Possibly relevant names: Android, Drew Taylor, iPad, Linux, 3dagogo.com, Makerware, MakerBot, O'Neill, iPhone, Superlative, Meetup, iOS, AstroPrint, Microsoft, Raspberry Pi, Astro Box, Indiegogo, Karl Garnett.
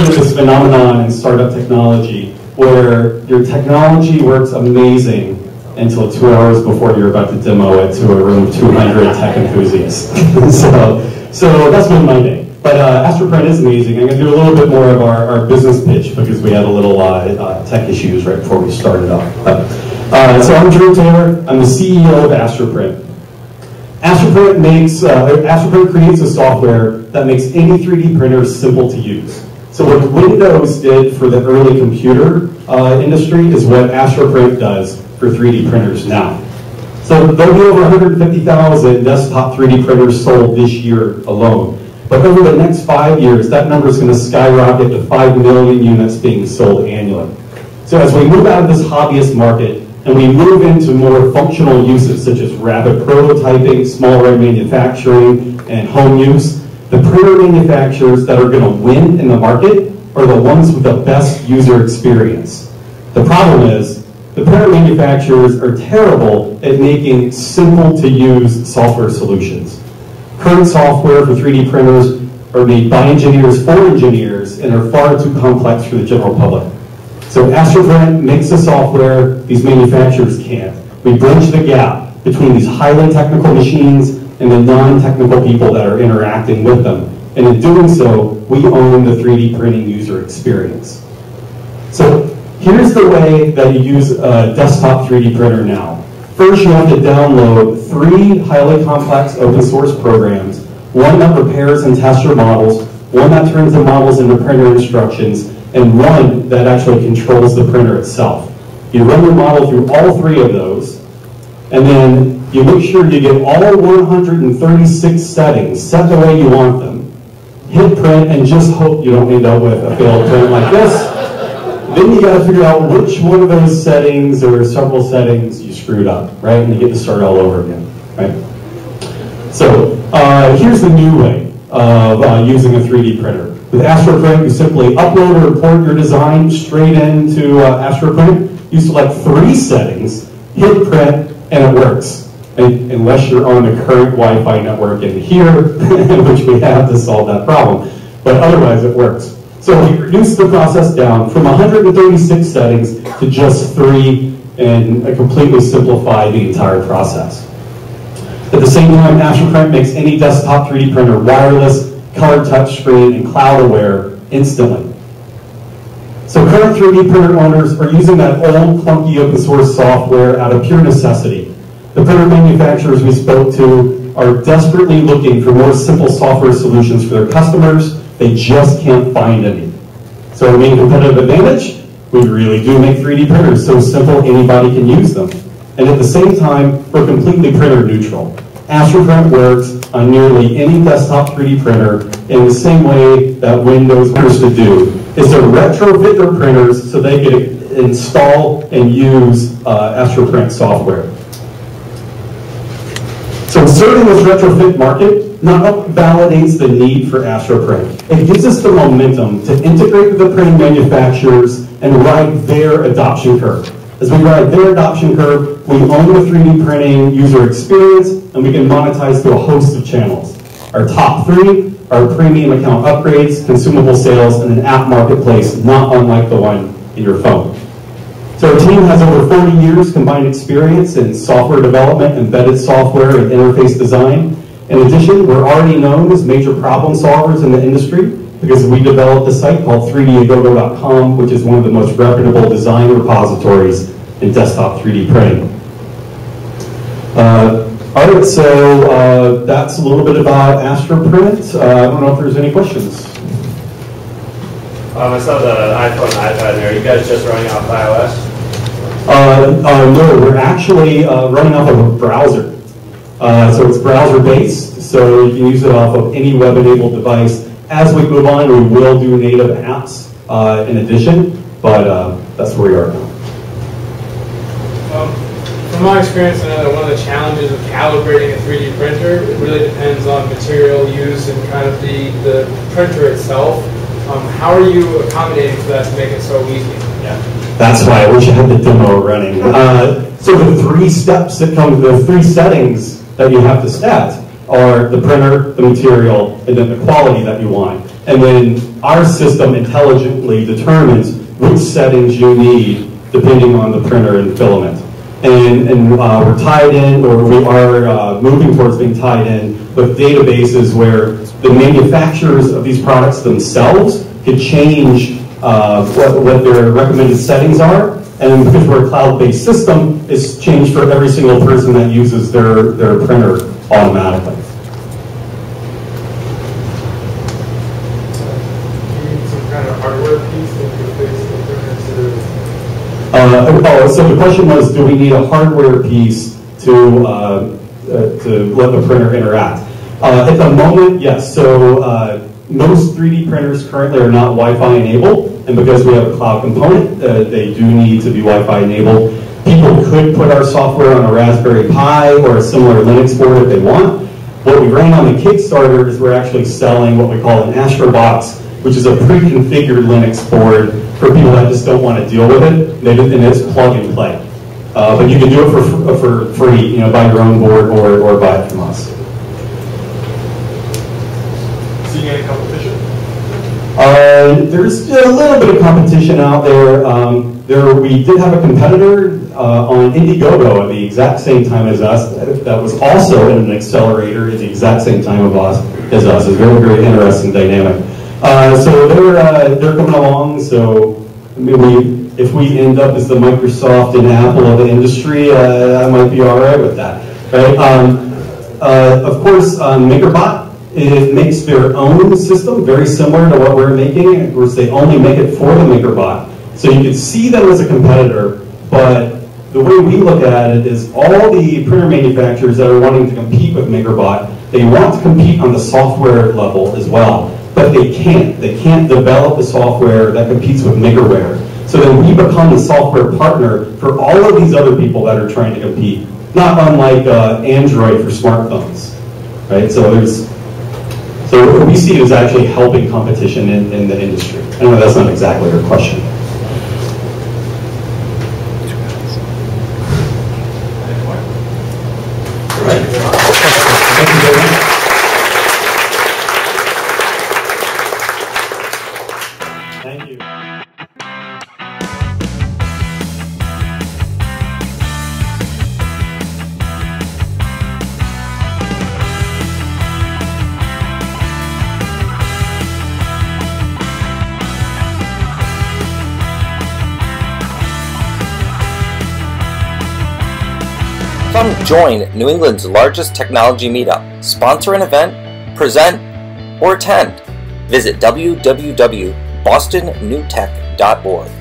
heard of this phenomenon in startup technology where your technology works amazing until 2 hours before you're about to demo it to a room of 200 tech enthusiasts. so that's been my day. But AstroPrint is amazing. I'm going to do a little bit more of our business pitch because we had a little tech issues right before we started off. So I'm Drew Taylor. I'm the CEO of AstroPrint. AstroPrint creates a software that makes any 3D printer simple to use. So what Windows did for the early computer industry is what AstroPrint does for 3D printers now. So there'll be over 150,000 desktop 3D printers sold this year alone. But over the next 5 years, that number is going to skyrocket to 5 million units being sold annually. So as we move out of this hobbyist market and we move into more functional uses such as rapid prototyping, small red manufacturing, and home use, the printer manufacturers that are going to win in the market are the ones with the best user experience. The problem is the printer manufacturers are terrible at making simple-to-use software solutions. Current software for 3D printers are made by engineers for engineers and are far too complex for the general public. So AstroPrint makes the software these manufacturers can't. We bridge the gap between these highly technical machines and the non-technical people that are interacting with them. And in doing so, we own the 3D printing user experience. So here's the way that you use a desktop 3D printer now. First, you have to download 3 highly complex open source programs, one that prepares and tests your models, one that turns the models into printer instructions, and one that actually controls the printer itself. You run your model through all 3 of those, and then you make sure you get all 136 settings set the way you want them. Hit print and just hope you don't end up with a failed print like this. Then you gotta figure out which one of those settings or several settings you screwed up, right? And you get to start all over again, right? So here's the new way of using a 3D printer. With AstroPrint, you simply upload or import your design straight into AstroPrint. You select 3 settings, hit print, and it works. Unless you're on the current Wi-Fi network in here, which we have to solve that problem. But otherwise, it works. So we reduce the process down from 136 settings to just 3 and completely simplify the entire process. At the same time, AstroPrint makes any desktop 3D printer wireless, color touchscreen, and cloud-aware instantly. So current 3D printer owners are using that old, clunky open source software out of pure necessity. The printer manufacturers we spoke to are desperately looking for more simple software solutions for their customers. They just can't find any. So our main competitive advantage, we really do make 3D printers so simple anybody can use them. And at the same time, we're completely printer neutral. AstroPrint works on nearly any desktop 3D printer in the same way that Windows used to do, is to retrofit their printers so they can install and use AstroPrint software. So inserting this retrofit market not validates the need for AstroPrint. It gives us the momentum to integrate with the printing manufacturers and ride their adoption curve. As we ride their adoption curve, we own the 3D printing user experience, and we can monetize through a host of channels. Our top 3 are premium account upgrades, consumable sales, and an app marketplace not unlike the one in your phone. So our team has over 40 years combined experience in software development, embedded software, and interface design. In addition, we're already known as major problem solvers in the industry because we developed a site called 3dagogo.com, which is one of the most reputable design repositories in desktop 3D printing. All right, so that's a little bit about AstroPrint. I don't know if there's any questions. I saw the iPhone and iPad there. Are you guys just running off iOS? No, we're actually running off of a browser. So it's browser-based, so you can use it off of any web-enabled device. As we move on, we will do native apps in addition, but that's where we are now. From my experience, I know that one of the challenges of calibrating a 3D printer, it really depends on material use and kind of the printer itself. How are you accommodating for that to make it so easy? Yeah. That's why I wish I had the demo running. So the 3 steps that come, the 3 settings that you have to set are the printer, the material, and then the quality that you want. And then our system intelligently determines which settings you need depending on the printer and filament. And we're tied in, or we are moving towards being tied in with databases where the manufacturers of these products themselves could change what their recommended settings are. And then because we're a cloud-based system, it's changed for every single person that uses their printer automatically. So the question was, do we need a hardware piece to let the printer interact? At the moment, yes. So most 3D printers currently are not Wi-Fi enabled, and because we have a cloud component, they do need to be Wi-Fi enabled. People could put our software on a Raspberry Pi or a similar Linux board if they want. What we ran on the Kickstarter is we're actually selling what we call an Astro Box, which is a pre-configured Linux board for people that just don't want to deal with it, and it's plug and play. But you can do it for free, you know, buy your own board or buy it from us. So you get a competition? There's a little bit of competition out there. We did have a competitor on Indiegogo at the exact same time as us that was also in an accelerator at the exact same time as us. It's very, very interesting dynamic. So they're coming along. So maybe if we end up as the Microsoft and Apple of the industry, I might be all right with that, right? Of course, MakerBot, it makes their own system very similar to what we're making. Of course, they only make it for the MakerBot, so you can see them as a competitor. But the way we look at it is all the printer manufacturers that are wanting to compete with MakerBot, they want to compete on the software level as well. But they can't. They can't develop the software that competes with Makerware. So then we become the software partner for all of these other people that are trying to compete. Not unlike Android for smartphones, right? So so we see it as actually helping competition in the industry. I know that's not exactly your question. Come join New England's largest technology meetup, sponsor an event, present, or attend. Visit www.bostonnewtech.org.